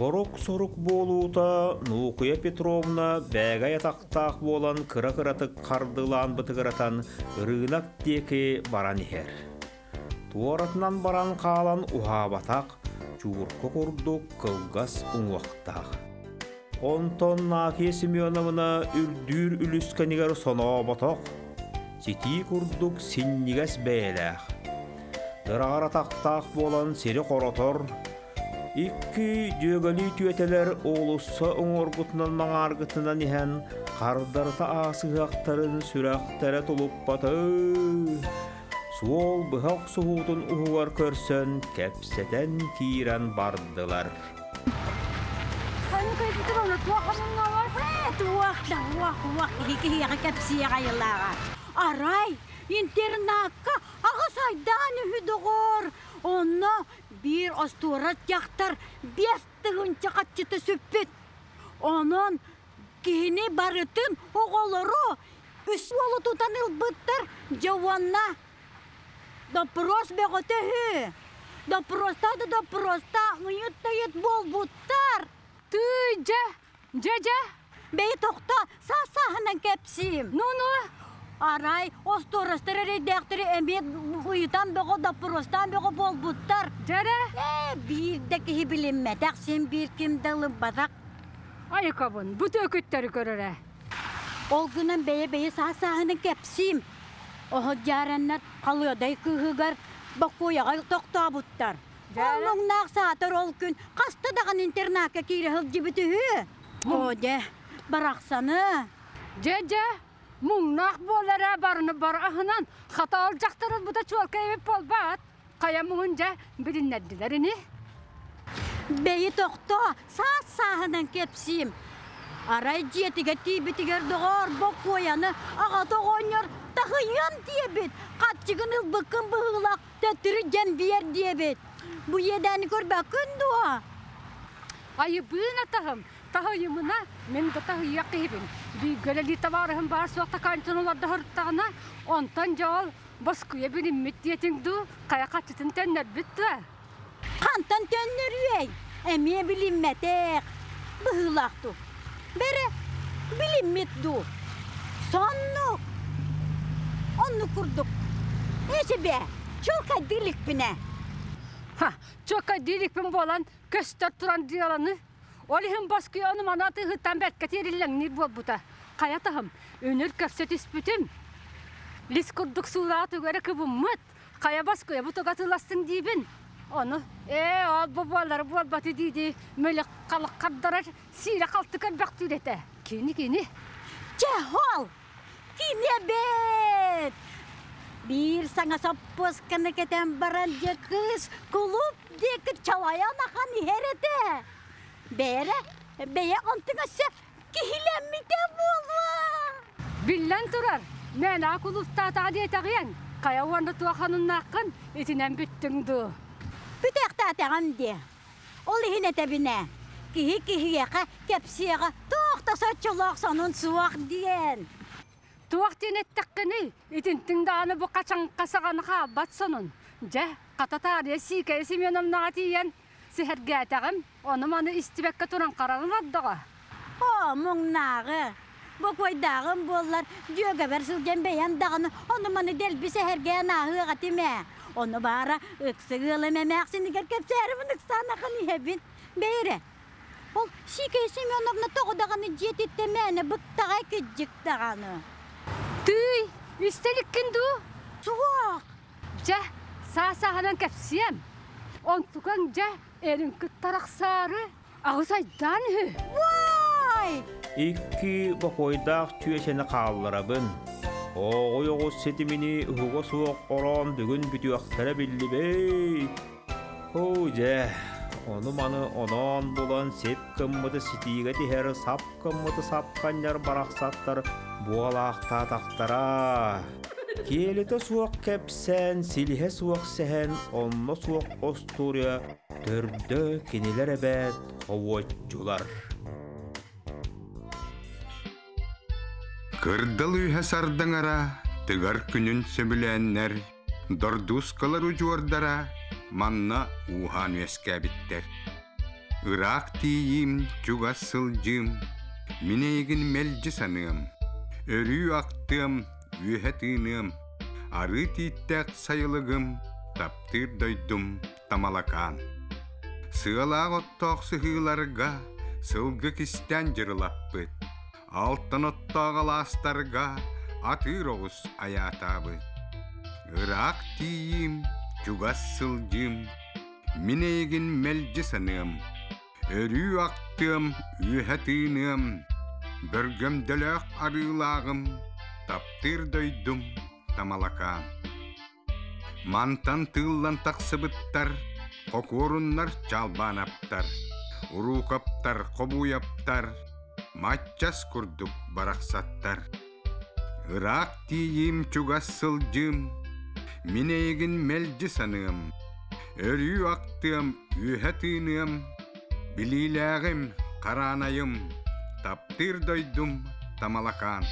Борок сорок болута, Нукуя Петровна бәгай атақтақ болан кыра-кыратық қардылан бұтығыратан ұрынақ деке баран ехер. Туаратынан баран қалан ұға батақ, Чуғырқы құрдық қылғас ұңуақтақ. Онтон Наке Семеновна үрдір үліскенігер сона батақ, Сети құрдық сеннігес бәйләқ. Дырағара тақтақ болан сері қоратор, İkki jögeli tüyeteler oğlussa oğurgutunan mağargıtınan ihen kardarta asıhaqtarın sürahtara tolup batı. Suol bıhaq suhutun uhuvar körsen kepseten kiran bardılar. Aray internaka ağısaydan ühüdüğür. Onu bir osturat yaktar, bestığın çakatçıtı süppet. Onun kini barıtın oğuluru, üs yolu tutan ılbıttır, cevonna. Dopros beğotehü. Doprosta da doprosta, ıyıttayıt bol buttar. Tüce, cece. Bey tohta, sahsahanan kepsiyim. Nunu. Aray, ostorastırı dektiri emet uyutan beğo da prostan beğo bol buttar. Cere? Bir dekihi bilinmedek, sen bir kim dalı badak. Ayıkabın, bu tökütleri görür. Olgunun beye sahasahını kepsiyim. Oho carenler kalıyodayı kıhıgar, bakuyagayı tokta buttar. Onun nağsatır ol gün, kastadağın internaka kiri hılcı bütühü. Ode, baraksanı. Cece? Muğnaq bolara barını bar ahınan xata alacaktırız bu da çolka evip ol bat. Kaya muğunca bilinledilerini. Beyi toxtu, saat sahından kepsiyim. Aray ciyetige tibitiger doğar bok koyanı ağa doğunyar takıyan diyebit. Katçıgın ılbıkın bığılak tətürücen bir yer diyebit. Bu yedeni gör bakın doğa. Ayı bığın atağım. Tahıyımına, men de tahıya kıyıbın. Bir göleli tavarıhın bağır soğukta kançınlar da hırttağına, ondan cevap, baskıya benim müddetin du, kaya kaçıtın tenler bitti. Kantan tenler yey, emiye bilinmedik, bıhılak du. Bere, bilinmet du. Sonluk, onu kurduk. Eşi be, çoka dilik bine. Ha, çoka dilik bin bolan, göster turan diyalanı. Olihim baskıya onu manatı hıttan betkatirilen ne bol buta. Kayatahım, önür köpset ispütüm. Liz kurduk suratı göre kıvım mıt. Kaya baskıya buta katılasın dibin. Onu, o babalar bol batı dedi. Möyle kalık kaddarar, sile kaltıkar baktülete. Kini. Cehol, kine bet. Bir sana sapos kanaketen baranca kız, kulup deki çalayan akan herete. Beye antınası kihilenmide bulur. Billen durar, mena kulufta tadiye tağıyan. Kaya uanı tuğanın hakkın itinen büttündü. Bütek tağım de. Ol hine tebine. Kihi kepsiye, tuğda saçılak sanın suak diyen. Tuğak denet takkini, itin tindağını bu kaçan kasağını kabat sanın. Ceh, katatariye sikeye simyonum natiyen. Siherge tağım, onu bana istibekka turan kararlar dağı. O, muğnağı. Bu koydağım bollar, jöge versilgen beyan dağını, onu bana delbi siherge nahı gatime. Onu bara ıksı gılım emeğsin, gerkepsi herifin ıksana kını hebin. Beyre, ol şikay Semyonovna toğu dağını jetittemene bıktağı küçük dağını. Tüy, üstelik kindu? Soğuk. Ceh, sağsahanan kepsiyem. Ontukınca elin kıttarak sarı, ağızaydan hü. Vay! İkki bakoydağ tüyeşeni kağlarabın. Oğuy oğuz sedimini uğuğa soğuk oran düğün bütüyaktara bildi bey. Hoca, onu manı onan bulan sep kımmıdı sitiğe diher, sap kımmıdı sapkanlar baraksatlar boğalakta taktara. Kielite suak kepsen, silhe suak sehen, onla suak osturya, tördö kiniler ebed, kovoçcular. Kırdalı ühesardan ara, tıgar künün söbülenler, dorduskalar ucu ordara, manna uhan üeske bitter. Irak diyeyim, cugasılcım, mineygin melci sanım. Örü aktım, ühetinem, arı tittek sayılığım, taptır doydum tamalakan. Sığalak ottak sıhılarga, sılgı kisten cırılappıt. Alttan ottak alastarga, atır oğuz ayatabıt. Irak diyeyim, cugasılcım, mineygin melci sanım. Örü aktım, ühetinem, börgömdölök arılağım, taptır doydum tamalakan. Mantan tıllan taksıbıttar, kokorunlar çalbanaptar, urukaptar, kobuyaptar, matças kurduk baraksattar. Irak diyeyim, cugasılcım, mineygin melci sanım. Örü aktım, ühetinem, bilileğim, karanayım, taptır doydum tamalakan.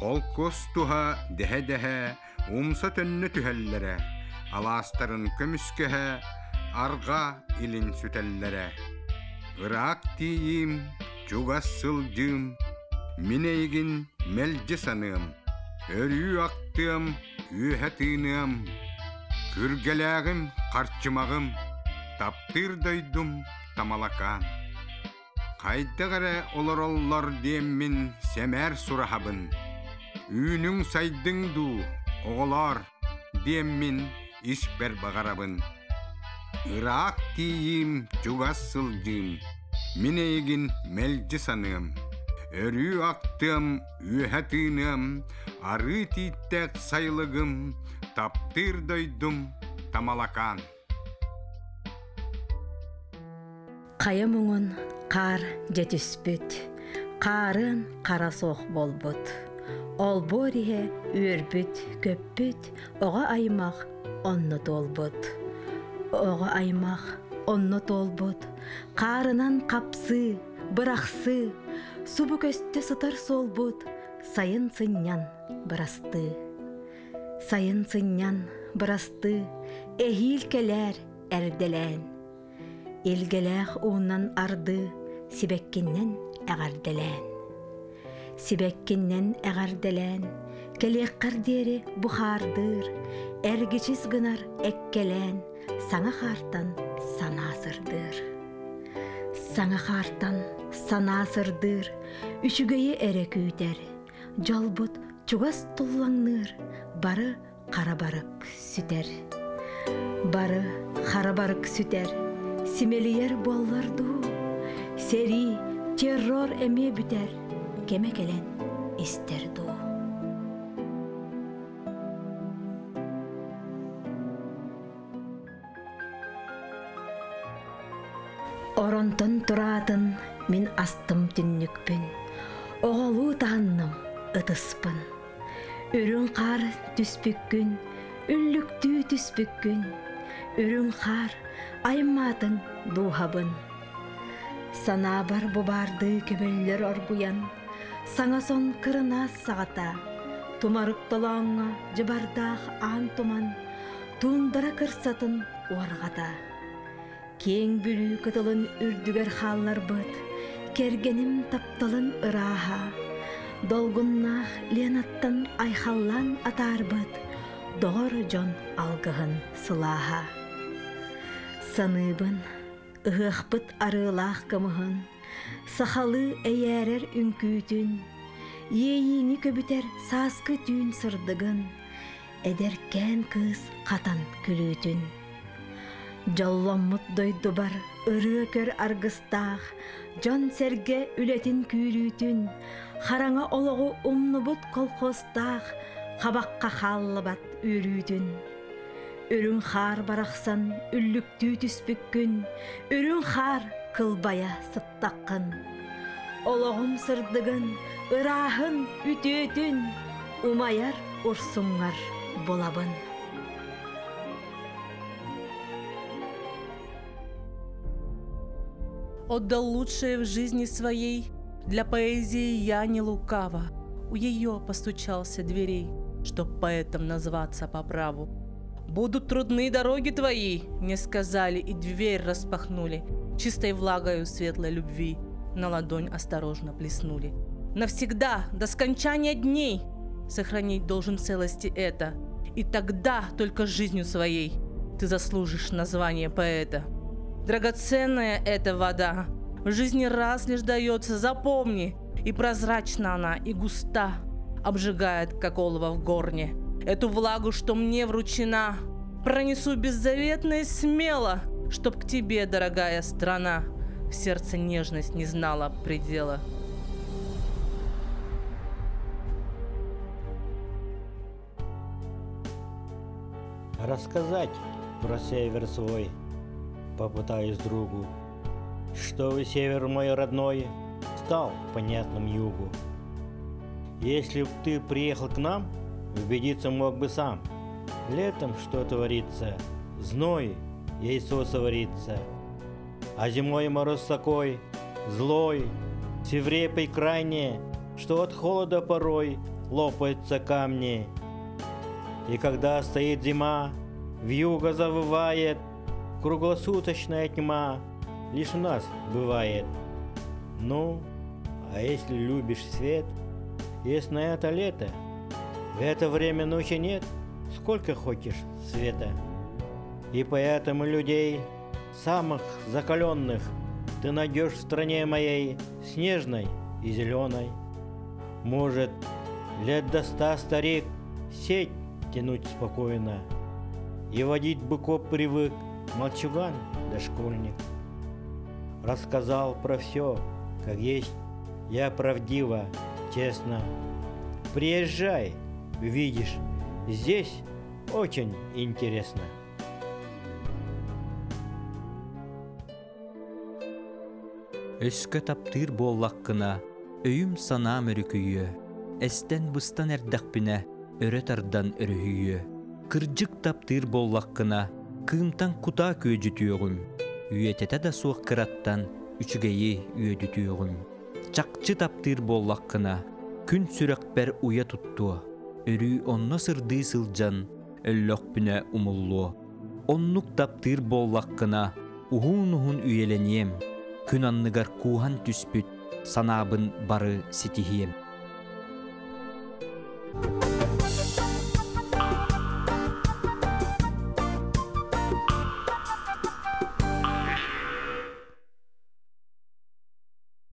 Kol kostuha dehe dehe, umsa tönlü tühellere, alastarın kömüskehe, arga ilin sütellere. Irak diyeyim, cugasılcım, mineygin melci sanım. Örü aktım, ühetinem, kürgelegim, karçımağım, taptır doydum tamalakan. Kaydıgara olorollar diyemmin semer surahabın. Ünün saydın du oğlar diyemmin işber bagarabın. Irak diyeyim, cugasılcım, mineygin melci sanım. Örü aktım, ühetinem, arı tittek sayılığım, taptır doydum tamalakan. Kaya muğun kar jetüspüt, karın kara soğuk bolbut. Ol borihe ürbüt, köpbüt, oğa aymak onnu dolbut. Oğa aymak onnu dolbut, karınan kapsı, bıraksı, subuk östü sıtar solbut, sayın sınyan bırastı. Sayın sınyan bırastı, ehil keler erdelen. Elgeläh uğundan ardı, sibekkenden ağardelen. Sibekkenden ağardelen, kelekqar deri buhardır, ergeçiz gınar ekkelen, sana hartan sanasırdır. Sana hartan sanasırdır, üşügeyi ereküder, jalbut çugas tullanır, barı karabarık süter. Barı karabarık süter. Simeliyer bollardu, seri terror eme büter, keme gelen isterdu. Orontun turatın, min astım tünnükpün, oğulu tanım ıtıspın. Ürün kar tüspükkün, ünlüktü tüspükkün, ürün kar aymatın duhabın. Sana bar bubardı köbüller orguyan, sana son kırına sağata, tumarık dolanla cıbardak an tuman, tundara kırsatın uargata. Keng bülü kıtılın ürdüger hallar bıt, kergenim taptalın ıraha, dolgunlah lenattan ayhallan atar bıt, doğru con algıhın sılaha. Sanıbın, ıhıqpıt arılaq kımıhın, sahalı eyerer ünkütün, yeyini köbüter saskı tün sırdıgın, ederken kız katan külütün. Jallamut doydu bar, ırı kör argıstağ, can serge ületin külütün, harana oloğu umnubut kolkostağ, kabakka hallıbat ürütün. Ürün xar baraqsan, üllüktü tüspükkün, ürün xar kılbaya sıttaqqın. Oloğum sırdıgın, ırahın ütütün, umayar ursunlar bolabın. Отдал лучшее в жизни своей, для поэзии я не лукава. У ее постучался дверей, чтоб поэтом назваться по праву. Будут трудны дороги твои, мне сказали, и дверь распахнули. чистой влагою светлой любви на ладонь осторожно плеснули. Навсегда, до скончания дней, сохранить должен целости это, и тогда только жизнью своей ты заслужишь название поэта. Драгоценная эта вода в жизни раз лишь дается, запомни, и прозрачна она, и густа, обжигает, как олово в горне. Эту влагу, что мне вручена, пронесу беззаветно и смело, чтоб к тебе, дорогая страна, в сердце нежность не знала предела. Рассказать про север свой попытаюсь другу, что вы, север мой родной, стал понятным югу. Если б ты приехал к нам, убедиться мог бы сам. Летом что творится, зной яйцо соварится, а зимой мороз такой злой, свирепый крайне, что от холода порой лопаются камни. И когда стоит зима, вьюга завывает, круглосуточная тьма лишь у нас бывает. Ну, а если любишь свет, есть на это лето, в это время ночи нет, сколько хочешь света. И поэтому людей самых закаленных ты найдешь в стране моей снежной и зеленой. Может, лет до 100 старик сеть тянуть спокойно, и водить быков привык мальчуган да школьник. Рассказал про все, как есть, я правдиво, честно. Приезжай, видишь, здесь очень интересно. Өскө таптыр боллаққына, өйім сана мүрікүйі, әстен бұстан әрдақпіне, өрі тардан өріхүйі. Кырджық таптыр боллаққына, кымтан құта көжітіуғым. Үйететі да суық қыраттан, үшігейі үйедітіуғым. Чақчы таптыр боллаққына, күн сүрәкбәр уя тұттуы. Өрі онна сырды сылжан, өллөкпіне умыллуы. Оннық таптыр боллаққына, ұғын-ұғын үйеленем. Күн анныгар куған түспіт, санабын бары сетихием.